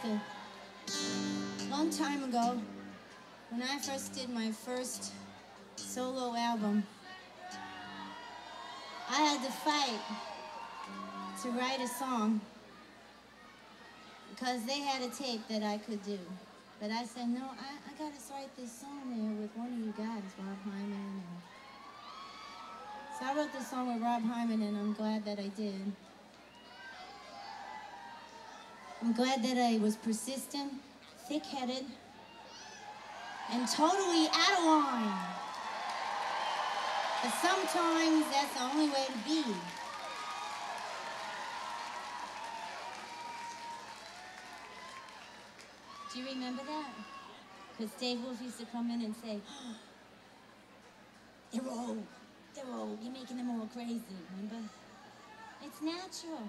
school. Long time ago, when I first did my first solo album, I had to fight to write a song because they had a tape that I could do. But I said, no, I gotta write this song there with one of you guys, Rob Hyman. So I wrote this song with Rob Hyman, and I'm glad that I did. I'm glad that I was persistent, thick-headed, and totally out of line. But sometimes that's the only way to be. Do you remember that? Because Dave Wolf used to come in and say, oh, they're old, you're making them all crazy, remember? It's natural.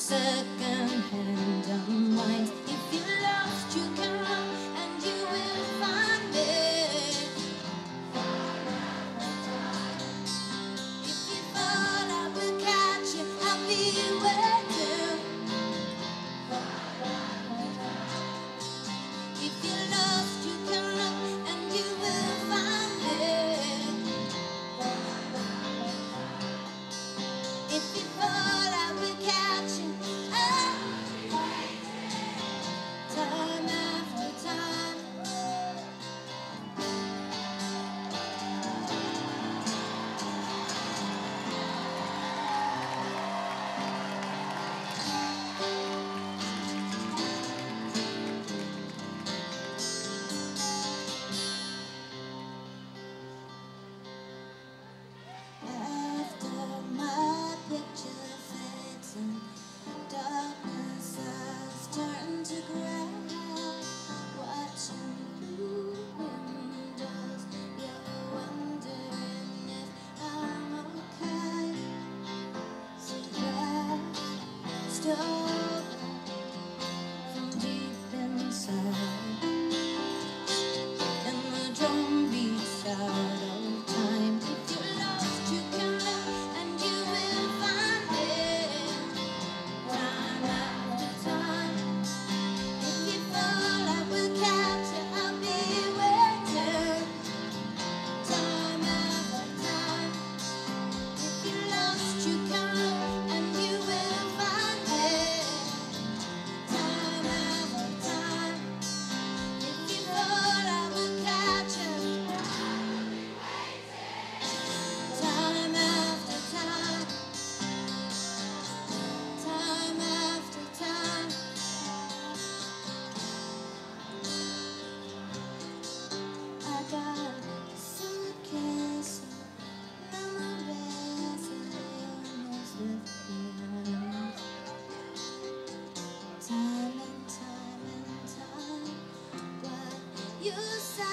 Second-hand unwind. If you're lost, you can run, and you will find it. If you fall, I will catch you. I'll be with you. If you're lost, you can run, and you will find it. If you fall, I will catch you. From deep inside, and the drum beats out of time. If you're lost, you can look, and you will find it, time after time. If you fall, I will catch you. I'll be waiting, time after time. If you're lost, you can look, and you will find it. You